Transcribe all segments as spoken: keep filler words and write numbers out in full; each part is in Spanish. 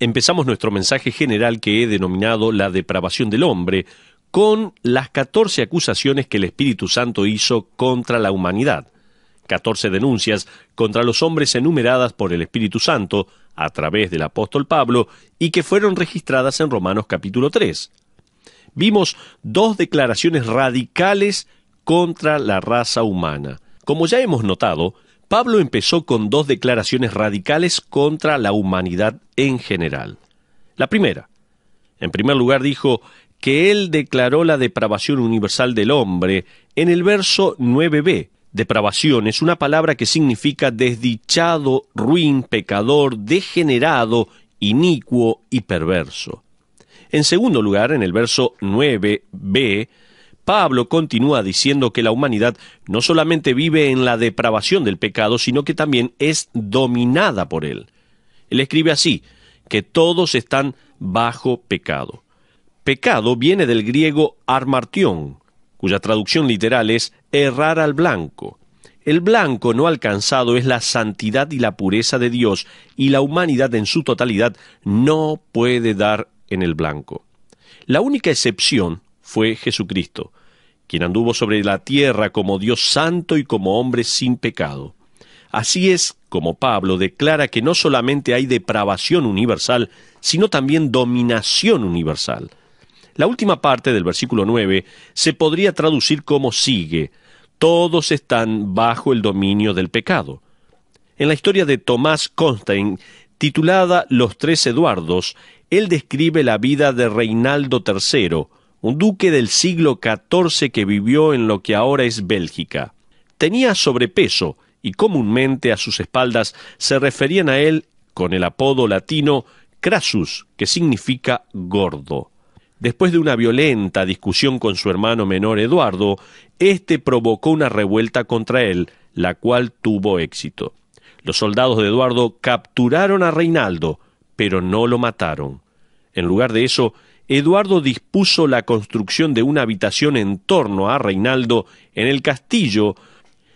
empezamos nuestro mensaje general que he denominado la depravación del hombre, con las catorce acusaciones que el Espíritu Santo hizo contra la humanidad. catorce denuncias contra los hombres enumeradas por el Espíritu Santo a través del apóstol Pablo y que fueron registradas en Romanos capítulo tres. Vimos dos declaraciones radicales contra la raza humana. Como ya hemos notado, Pablo empezó con dos declaraciones radicales contra la humanidad en general. La primera, en primer lugar dijo que él declaró la depravación universal del hombre en el verso nueve b, Depravación es una palabra que significa desdichado, ruin, pecador, degenerado, inicuo y perverso. En segundo lugar, en el verso nueve b, Pablo continúa diciendo que la humanidad no solamente vive en la depravación del pecado, sino que también es dominada por él. Él escribe así, que todos están bajo pecado. Pecado viene del griego armartión, cuya traducción literal es errar al blanco. El blanco no alcanzado es la santidad y la pureza de Dios, y la humanidad en su totalidad no puede dar en el blanco. La única excepción fue Jesucristo, quien anduvo sobre la tierra como Dios santo y como hombre sin pecado. Así es como Pablo declara que no solamente hay depravación universal, sino también dominación universal. La última parte del versículo nueve se podría traducir como sigue, todos están bajo el dominio del pecado. En la historia de Thomas Costain, titulada Los tres Eduardos, él describe la vida de Reinaldo tercero, un duque del siglo catorce que vivió en lo que ahora es Bélgica. Tenía sobrepeso y comúnmente a sus espaldas se referían a él con el apodo latino Crassus, que significa gordo. Después de una violenta discusión con su hermano menor Eduardo, este provocó una revuelta contra él, la cual tuvo éxito. Los soldados de Eduardo capturaron a Reinaldo, pero no lo mataron. En lugar de eso, Eduardo dispuso la construcción de una habitación en torno a Reinaldo en el castillo,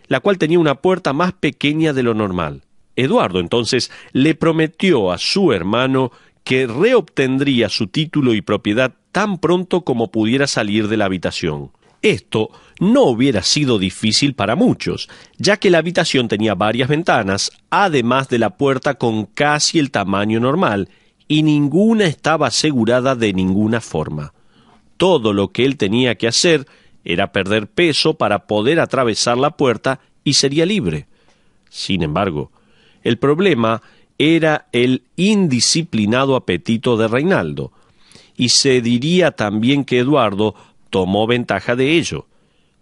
la cual tenía una puerta más pequeña de lo normal. Eduardo entonces le prometió a su hermano que reobtendría su título y propiedad tan pronto como pudiera salir de la habitación. Esto no hubiera sido difícil para muchos, ya que la habitación tenía varias ventanas, además de la puerta con casi el tamaño normal, y ninguna estaba asegurada de ninguna forma. Todo lo que él tenía que hacer era perder peso para poder atravesar la puerta y sería libre. Sin embargo, el problema era el indisciplinado apetito de Reinaldo, y se diría también que Eduardo tomó ventaja de ello.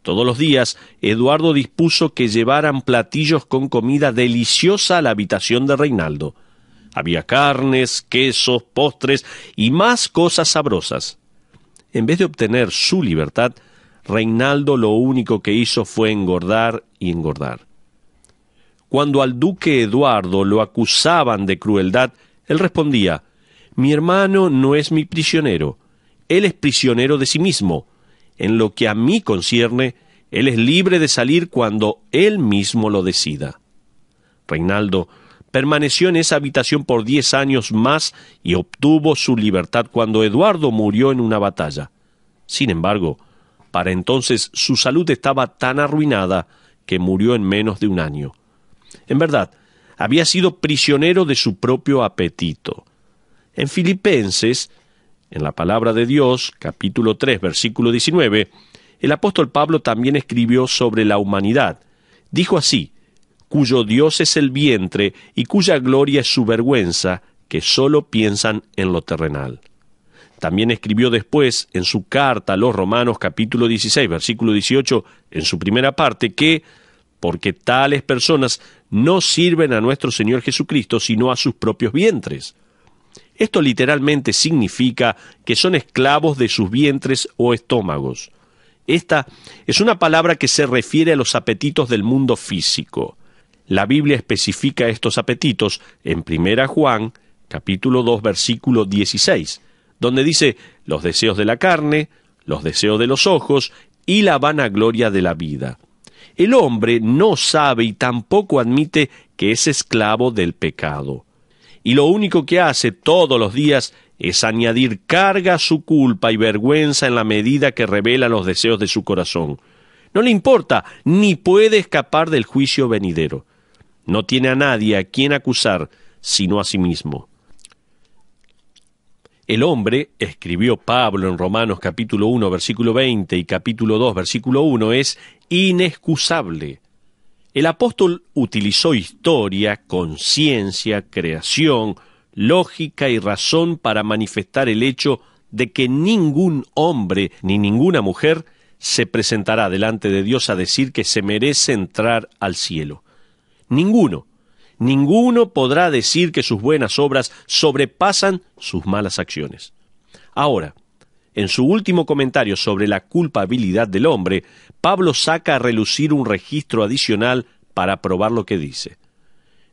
Todos los días, Eduardo dispuso que llevaran platillos con comida deliciosa a la habitación de Reinaldo. Había carnes, quesos, postres y más cosas sabrosas. En vez de obtener su libertad, Reinaldo lo único que hizo fue engordar y engordar. Cuando al duque Eduardo lo acusaban de crueldad, él respondía, «Mi hermano no es mi prisionero, él es prisionero de sí mismo. En lo que a mí concierne, él es libre de salir cuando él mismo lo decida». Reinaldo permaneció en esa habitación por diez años más y obtuvo su libertad cuando Eduardo murió en una batalla. Sin embargo, para entonces su salud estaba tan arruinada que murió en menos de un año. En verdad, había sido prisionero de su propio apetito. En Filipenses, en la palabra de Dios, capítulo tres, versículo diecinueve, el apóstol Pablo también escribió sobre la humanidad. Dijo así, cuyo Dios es el vientre y cuya gloria es su vergüenza, que solo piensan en lo terrenal. También escribió después, en su carta a los Romanos, capítulo dieciséis, versículo dieciocho, en su primera parte, que porque tales personas no sirven a nuestro Señor Jesucristo, sino a sus propios vientres. Esto literalmente significa que son esclavos de sus vientres o estómagos. Esta es una palabra que se refiere a los apetitos del mundo físico. La Biblia especifica estos apetitos en primera Juan, capítulo dos, versículo dieciséis, donde dice los deseos de la carne, los deseos de los ojos y la vanagloria de la vida. El hombre no sabe y tampoco admite que es esclavo del pecado. y lo único que hace todos los días es añadir carga a su culpa y vergüenza en la medida que revela los deseos de su corazón. No le importa, ni puede escapar del juicio venidero. No tiene a nadie a quien acusar, sino a sí mismo. El hombre, escribió Pablo en Romanos capítulo uno, versículo veinte y capítulo dos, versículo uno, es inexcusable. El apóstol utilizó historia, conciencia, creación, lógica y razón para manifestar el hecho de que ningún hombre ni ninguna mujer se presentará delante de Dios a decir que se merece entrar al cielo. Ninguno, ninguno podrá decir que sus buenas obras sobrepasan sus malas acciones. Ahora, en su último comentario sobre la culpabilidad del hombre, Pablo saca a relucir un registro adicional para probar lo que dice.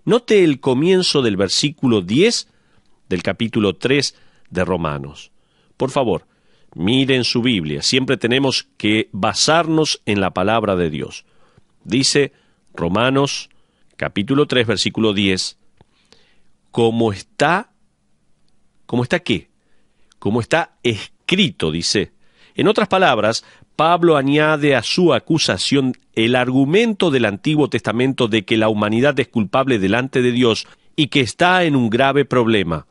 Note el comienzo del versículo diez del capítulo tres de Romanos. Por favor, miren su Biblia. Siempre tenemos que basarnos en la palabra de Dios. Dice Romanos capítulo tres, versículo diez. ¿Cómo está? ¿Cómo está qué? ¿Cómo está escrito? Dice. En otras palabras, Pablo añade a su acusación el argumento del Antiguo Testamento de que la humanidad es culpable delante de Dios y que está en un grave problema.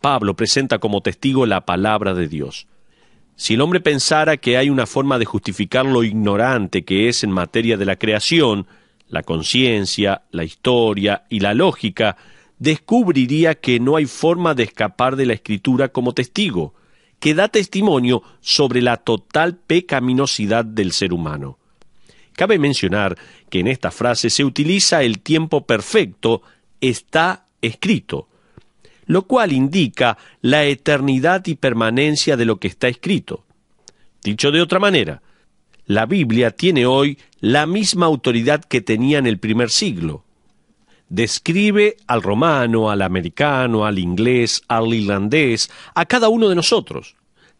Pablo presenta como testigo la palabra de Dios. Si el hombre pensara que hay una forma de justificar lo ignorante que es en materia de la creación, la conciencia, la historia y la lógica, descubriría que no hay forma de escapar de la Escritura como testigo, que da testimonio sobre la total pecaminosidad del ser humano. Cabe mencionar que en esta frase se utiliza el tiempo perfecto, está escrito, lo cual indica la eternidad y permanencia de lo que está escrito. Dicho de otra manera, la Biblia tiene hoy la misma autoridad que tenía en el primer siglo. Describe al romano, al americano, al inglés, al irlandés, a cada uno de nosotros.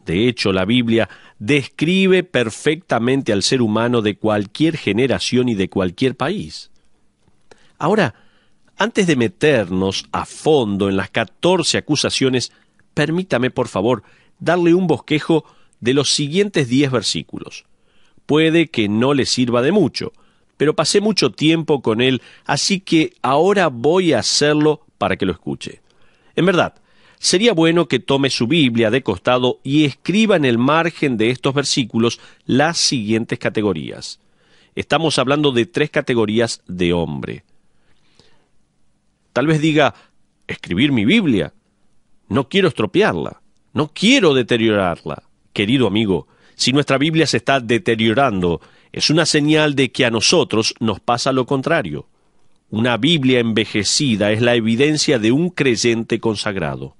De hecho, la Biblia describe perfectamente al ser humano de cualquier generación y de cualquier país. Ahora, antes de meternos a fondo en las catorce acusaciones, permítame, por favor, darle un bosquejo de los siguientes diez versículos. Puede que no le sirva de mucho, pero pasé mucho tiempo con él, así que ahora voy a hacerlo para que lo escuche. En verdad, sería bueno que tome su Biblia de costado y escriba en el margen de estos versículos las siguientes categorías. Estamos hablando de tres categorías de hombre. Tal vez diga, escribir mi Biblia. No quiero estropearla, no quiero deteriorarla. Querido amigo, si nuestra Biblia se está deteriorando, es una señal de que a nosotros nos pasa lo contrario. Una Biblia envejecida es la evidencia de un creyente consagrado.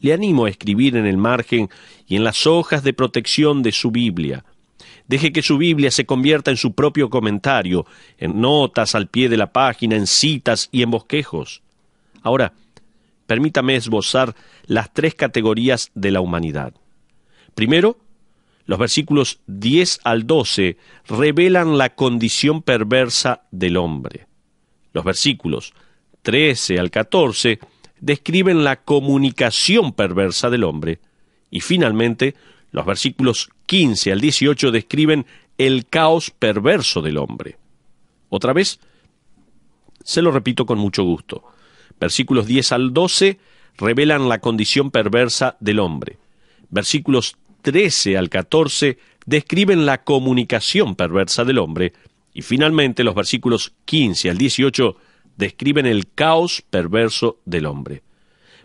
Le animo a escribir en el margen y en las hojas de protección de su Biblia. Deje que su Biblia se convierta en su propio comentario, en notas al pie de la página, en citas y en bosquejos. Ahora, permítame esbozar las tres categorías de la humanidad. Primero, los versículos diez al doce revelan la condición perversa del hombre. Los versículos trece al catorce describen la comunicación perversa del hombre. Y finalmente, los versículos quince al dieciocho describen el caos perverso del hombre. Otra vez, se lo repito con mucho gusto. Versículos diez al doce revelan la condición perversa del hombre. Versículos trece al catorce describen la comunicación perversa del hombre y finalmente los versículos quince al dieciocho describen el caos perverso del hombre.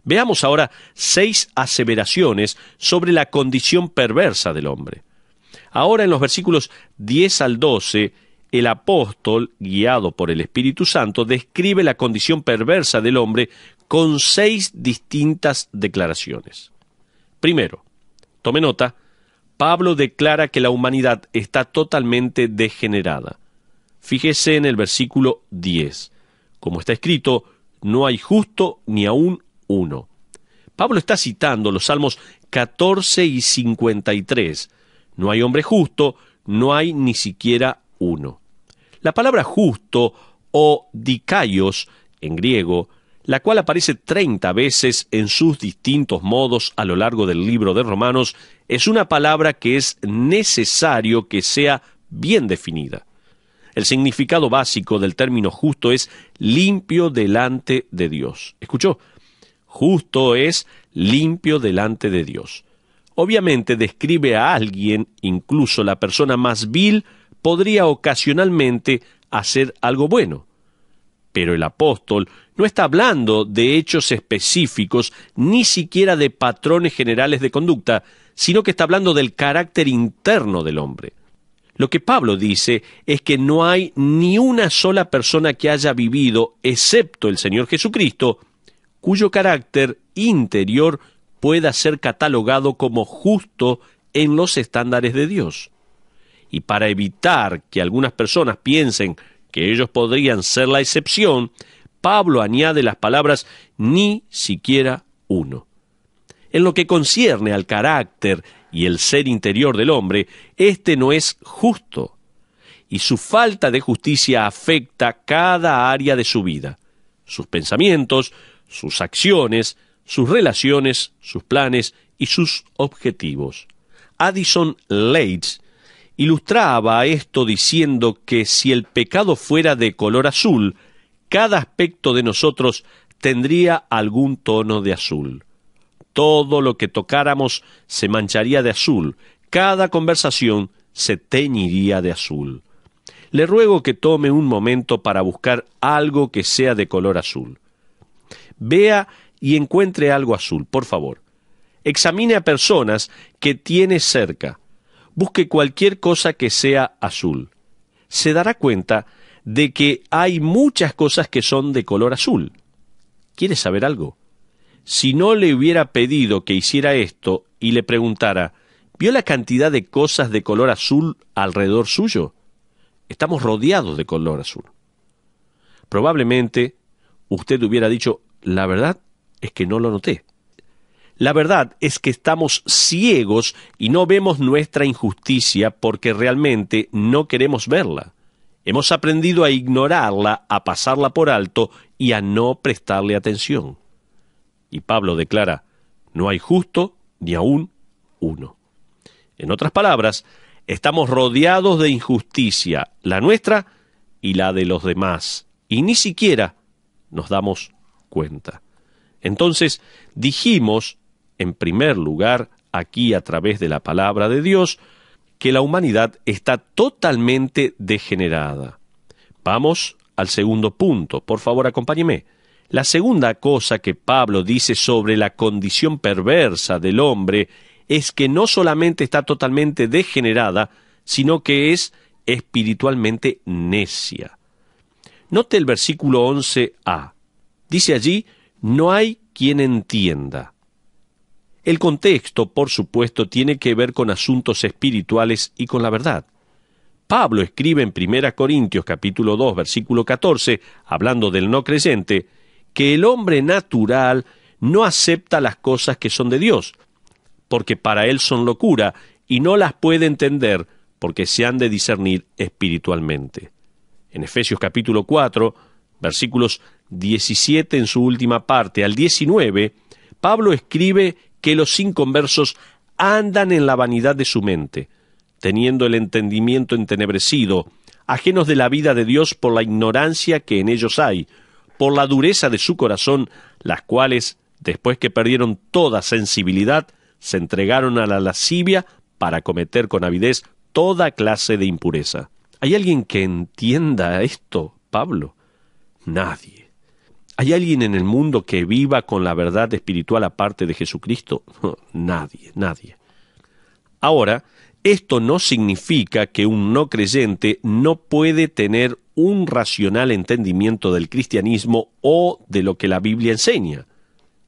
Veamos ahora seis aseveraciones sobre la condición perversa del hombre. Ahora en los versículos diez al doce, el apóstol, guiado por el Espíritu Santo, describe la condición perversa del hombre con seis distintas declaraciones. Primero, tome nota, Pablo declara que la humanidad está totalmente degenerada. Fíjese en el versículo diez. Como está escrito, no hay justo ni aún uno. Pablo está citando los Salmos catorce y cincuenta y tres. No hay hombre justo, no hay ni siquiera uno. La palabra justo o dikaios en griego la cual aparece treinta veces en sus distintos modos a lo largo del libro de Romanos, es una palabra que es necesario que sea bien definida. El significado básico del término justo es limpio delante de Dios. ¿Escuchó? Justo es limpio delante de Dios. Obviamente describe a alguien, incluso la persona más vil, podría ocasionalmente hacer algo bueno. Pero el apóstol no está hablando de hechos específicos, ni siquiera de patrones generales de conducta, sino que está hablando del carácter interno del hombre. Lo que Pablo dice es que no hay ni una sola persona que haya vivido, excepto el Señor Jesucristo, cuyo carácter interior pueda ser catalogado como justo en los estándares de Dios. Y para evitar que algunas personas piensen que ellos podrían ser la excepción, Pablo añade las palabras ni siquiera uno. En lo que concierne al carácter y el ser interior del hombre, este no es justo, y su falta de justicia afecta cada área de su vida, sus pensamientos, sus acciones, sus relaciones, sus planes y sus objetivos. Addison Leitz ilustraba esto diciendo que si el pecado fuera de color azul, cada aspecto de nosotros tendría algún tono de azul. Todo lo que tocáramos se mancharía de azul, cada conversación se teñiría de azul. Le ruego que tome un momento para buscar algo que sea de color azul. Vea y encuentre algo azul, por favor. Examine a personas que tiene cerca. Busque cualquier cosa que sea azul. Se dará cuenta de que hay muchas cosas que son de color azul. ¿Quiere saber algo? Si no le hubiera pedido que hiciera esto y le preguntara, ¿vio la cantidad de cosas de color azul alrededor suyo? Estamos rodeados de color azul. Probablemente usted hubiera dicho, la verdad es que no lo noté. La verdad es que estamos ciegos y no vemos nuestra injusticia porque realmente no queremos verla. Hemos aprendido a ignorarla, a pasarla por alto y a no prestarle atención. Y Pablo declara, no hay justo ni aún uno. En otras palabras, estamos rodeados de injusticia, la nuestra y la de los demás, y ni siquiera nos damos cuenta. Entonces, dijimos, en primer lugar, aquí a través de la palabra de Dios, que la humanidad está totalmente degenerada. Vamos al segundo punto. Por favor, acompáñeme. La segunda cosa que Pablo dice sobre la condición perversa del hombre es que no solamente está totalmente degenerada, sino que es espiritualmente necia. Note el versículo once a. Dice allí, no hay quien entienda. El contexto, por supuesto, tiene que ver con asuntos espirituales y con la verdad. Pablo escribe en primera Corintios capítulo dos, versículo catorce, hablando del no creyente, que el hombre natural no acepta las cosas que son de Dios, porque para él son locura y no las puede entender porque se han de discernir espiritualmente. En Efesios capítulo cuatro, versículos diecisiete en su última parte al diecinueve, Pablo escribe que los inconversos andan en la vanidad de su mente, teniendo el entendimiento entenebrecido, ajenos de la vida de Dios por la ignorancia que en ellos hay, por la dureza de su corazón, las cuales, después que perdieron toda sensibilidad, se entregaron a la lascivia para cometer con avidez toda clase de impureza. ¿Hay alguien que entienda esto, Pablo? Nadie. ¿Hay alguien en el mundo que viva con la verdad espiritual aparte de Jesucristo? No, nadie, nadie. Ahora, esto no significa que un no creyente no puede tener un racional entendimiento del cristianismo o de lo que la Biblia enseña.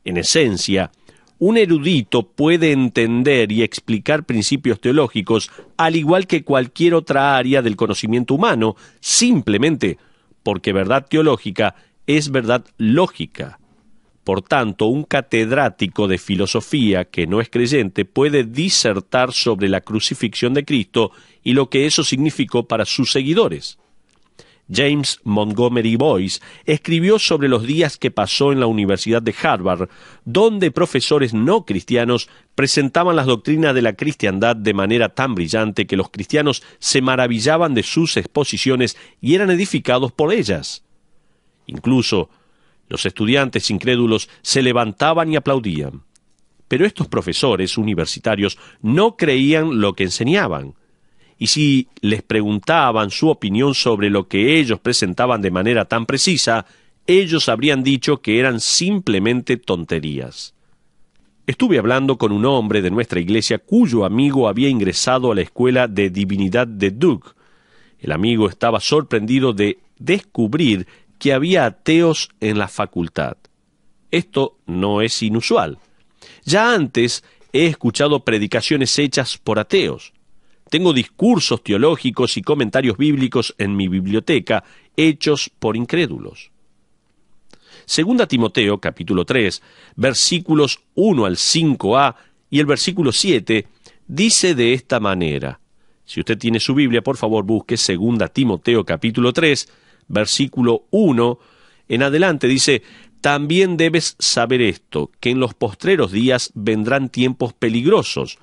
En esencia, un erudito puede entender y explicar principios teológicos al igual que cualquier otra área del conocimiento humano, simplemente porque verdad teológica es verdad lógica. Por tanto, un catedrático de filosofía que no es creyente puede disertar sobre la crucifixión de Cristo y lo que eso significó para sus seguidores. James Montgomery Boyce escribió sobre los días que pasó en la Universidad de Harvard, donde profesores no cristianos presentaban las doctrinas de la cristiandad de manera tan brillante que los cristianos se maravillaban de sus exposiciones y eran edificados por ellas. Incluso los estudiantes incrédulos se levantaban y aplaudían. Pero estos profesores universitarios no creían lo que enseñaban. Y si les preguntaban su opinión sobre lo que ellos presentaban de manera tan precisa, ellos habrían dicho que eran simplemente tonterías. Estuve hablando con un hombre de nuestra iglesia cuyo amigo había ingresado a la escuela de divinidad de Duke. El amigo estaba sorprendido de descubrir que había ateos en la facultad. Esto no es inusual. Ya antes he escuchado predicaciones hechas por ateos. Tengo discursos teológicos y comentarios bíblicos en mi biblioteca, hechos por incrédulos. Segunda Timoteo, capítulo tres, versículos uno al cinco a y el versículo siete, dice de esta manera. Si usted tiene su Biblia, por favor busque Segunda Timoteo, capítulo tres, versículo uno. En adelante dice, también debes saber esto, que en los postreros días vendrán tiempos peligrosos,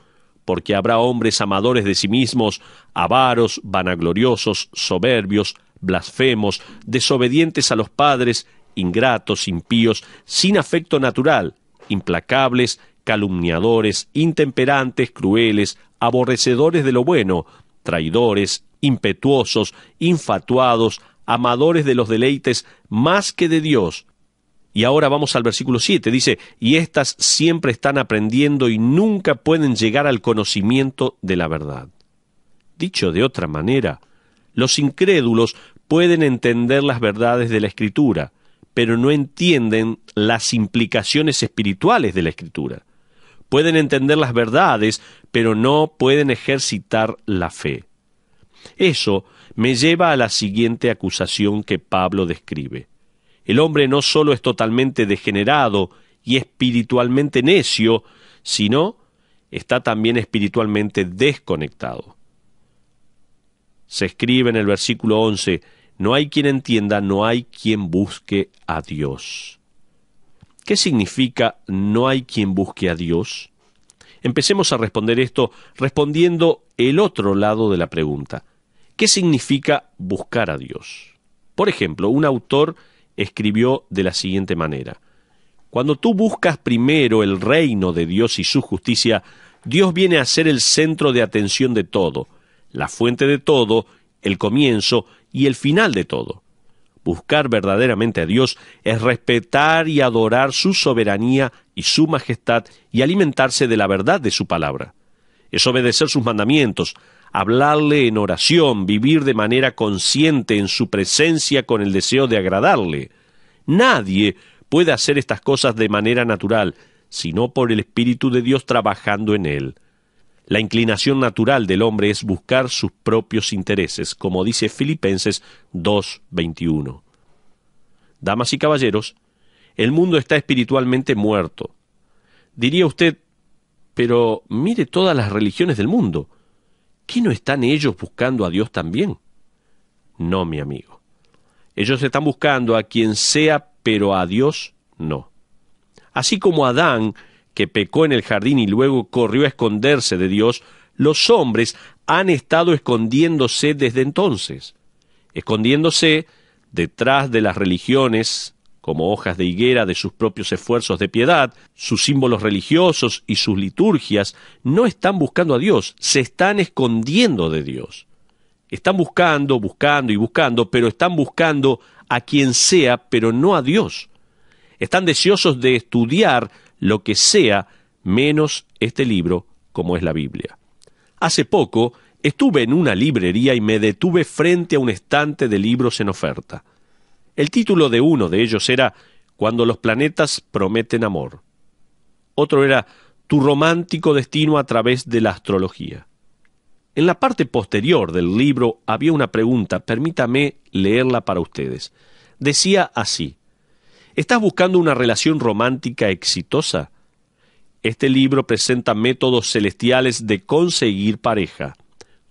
porque habrá hombres amadores de sí mismos, avaros, vanagloriosos, soberbios, blasfemos, desobedientes a los padres, ingratos, impíos, sin afecto natural, implacables, calumniadores, intemperantes, crueles, aborrecedores de lo bueno, traidores, impetuosos, infatuados, amadores de los deleites más que de Dios. Y ahora vamos al versículo siete, dice, y éstas siempre están aprendiendo y nunca pueden llegar al conocimiento de la verdad. Dicho de otra manera, los incrédulos pueden entender las verdades de la Escritura, pero no entienden las implicaciones espirituales de la Escritura. Pueden entender las verdades, pero no pueden ejercitar la fe. Eso me lleva a la siguiente acusación que Pablo describe. El hombre no solo es totalmente degenerado y espiritualmente necio, sino está también espiritualmente desconectado. Se escribe en el versículo once, no hay quien entienda, no hay quien busque a Dios. ¿Qué significa no hay quien busque a Dios? Empecemos a responder esto respondiendo el otro lado de la pregunta. ¿Qué significa buscar a Dios? Por ejemplo, un autor escribió de la siguiente manera. Cuando tú buscas primero el reino de Dios y su justicia, Dios viene a ser el centro de atención de todo, la fuente de todo, el comienzo y el final de todo. Buscar verdaderamente a Dios es respetar y adorar su soberanía y su majestad y alimentarse de la verdad de su palabra. Es obedecer sus mandamientos, hablarle en oración, vivir de manera consciente en su presencia con el deseo de agradarle. Nadie puede hacer estas cosas de manera natural, sino por el Espíritu de Dios trabajando en él. La inclinación natural del hombre es buscar sus propios intereses, como dice Filipenses dos veintiuno. Damas y caballeros, el mundo está espiritualmente muerto. Diría usted, pero mire todas las religiones del mundo. ¿Qué no están ellos buscando a Dios también? No, mi amigo. Ellos están buscando a quien sea, pero a Dios no. Así como Adán, que pecó en el jardín y luego corrió a esconderse de Dios, los hombres han estado escondiéndose desde entonces, escondiéndose detrás de las religiones, como hojas de higuera de sus propios esfuerzos de piedad, sus símbolos religiosos y sus liturgias. No están buscando a Dios, se están escondiendo de Dios. Están buscando, buscando y buscando, pero están buscando a quien sea, pero no a Dios. Están deseosos de estudiar lo que sea, menos este libro, como es la Biblia. Hace poco estuve en una librería y me detuve frente a un estante de libros en oferta. El título de uno de ellos era Cuando los planetas prometen amor. Otro era Tu romántico destino a través de la astrología. En la parte posterior del libro había una pregunta, permítame leerla para ustedes. Decía así, ¿estás buscando una relación romántica exitosa? Este libro presenta métodos celestiales de conseguir pareja.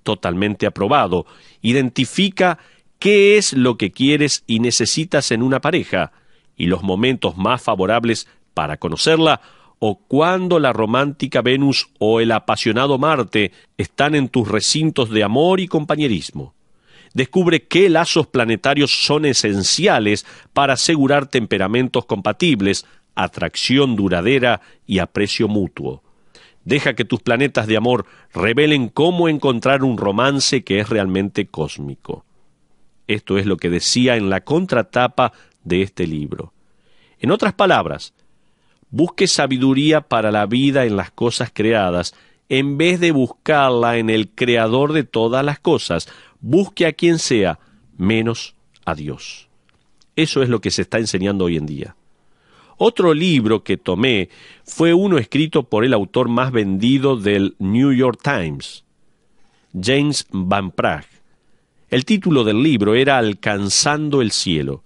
Totalmente aprobado, identifica qué es lo que quieres y necesitas en una pareja, y los momentos más favorables para conocerla, o cuando la romántica Venus o el apasionado Marte están en tus recintos de amor y compañerismo. Descubre qué lazos planetarios son esenciales para asegurar temperamentos compatibles, atracción duradera y aprecio mutuo. Deja que tus planetas de amor revelen cómo encontrar un romance que es realmente cósmico. Esto es lo que decía en la contratapa de este libro. En otras palabras, busque sabiduría para la vida en las cosas creadas, en vez de buscarla en el creador de todas las cosas. Busque a quien sea, menos a Dios. Eso es lo que se está enseñando hoy en día. Otro libro que tomé fue uno escrito por el autor más vendido del New York Times, James Van Praagh. El título del libro era Alcanzando el Cielo.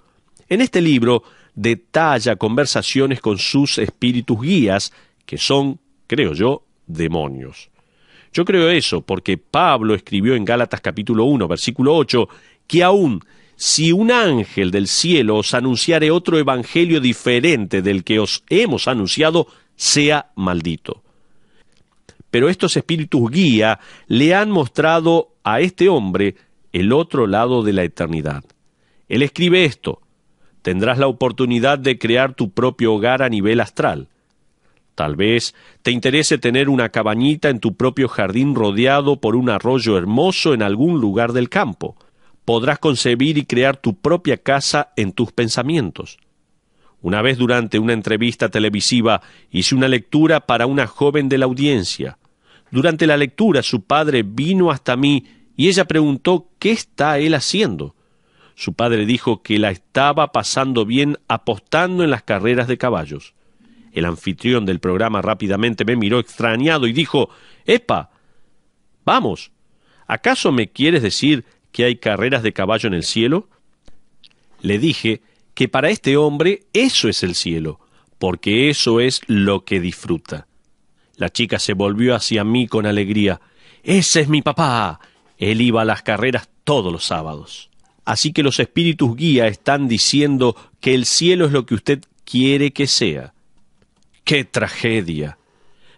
En este libro detalla conversaciones con sus espíritus guías, que son, creo yo, demonios. Yo creo eso porque Pablo escribió en Gálatas capítulo uno, versículo ocho, que aún si un ángel del cielo os anunciare otro evangelio diferente del que os hemos anunciado, sea maldito. Pero estos espíritus guía le han mostrado a este hombre el otro lado de la eternidad. Él escribe esto: tendrás la oportunidad de crear tu propio hogar a nivel astral. Tal vez te interese tener una cabañita en tu propio jardín rodeado por un arroyo hermoso en algún lugar del campo. Podrás concebir y crear tu propia casa en tus pensamientos. Una vez durante una entrevista televisiva hice una lectura para una joven de la audiencia. Durante la lectura su padre vino hasta mí y ella preguntó qué está él haciendo. Su padre dijo que la estaba pasando bien apostando en las carreras de caballos. El anfitrión del programa rápidamente me miró extrañado y dijo: «Epa, vamos, ¿acaso me quieres decir que hay carreras de caballo en el cielo?». Le dije que para este hombre eso es el cielo, porque eso es lo que disfruta. La chica se volvió hacia mí con alegría. «Ese es mi papá. Él iba a las carreras todos los sábados». Así que los espíritus guía están diciendo que el cielo es lo que usted quiere que sea. ¡Qué tragedia!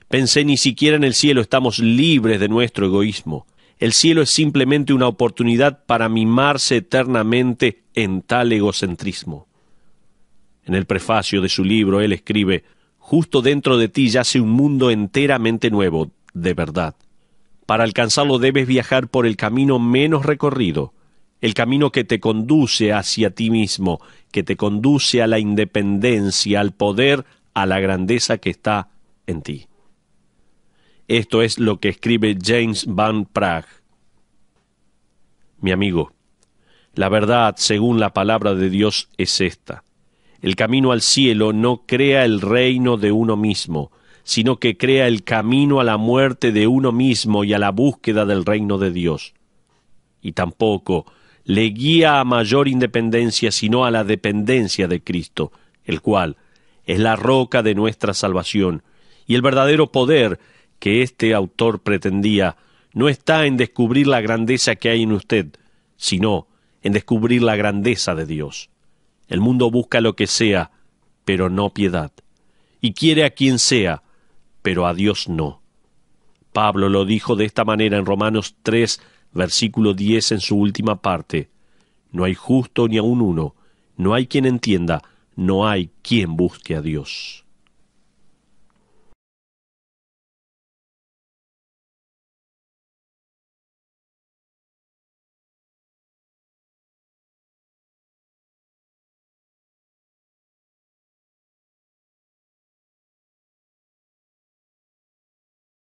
Pensé, ni siquiera en el cielo estamos libres de nuestro egoísmo. El cielo es simplemente una oportunidad para mimarse eternamente en tal egocentrismo. En el prefacio de su libro, él escribe: «Justo dentro de ti yace un mundo enteramente nuevo, de verdad. Para alcanzarlo debes viajar por el camino menos recorrido, el camino que te conduce hacia ti mismo, que te conduce a la independencia, al poder, a la grandeza que está en ti». Esto es lo que escribe James Van Praagh. Mi amigo, la verdad, según la palabra de Dios, es esta: el camino al cielo no crea el reino de uno mismo, sino que crea el camino a la muerte de uno mismo y a la búsqueda del reino de Dios. Y tampoco le guía a mayor independencia, sino a la dependencia de Cristo, el cual es la roca de nuestra salvación, y el verdadero poder que este autor pretendía no está en descubrir la grandeza que hay en usted, sino en descubrir la grandeza de Dios. El mundo busca lo que sea, pero no piedad, y quiere a quien sea, pero a Dios no. Pablo lo dijo de esta manera en Romanos tres, versículo diez, en su última parte: «No hay justo ni aun uno, no hay quien entienda, no hay quien busque a Dios».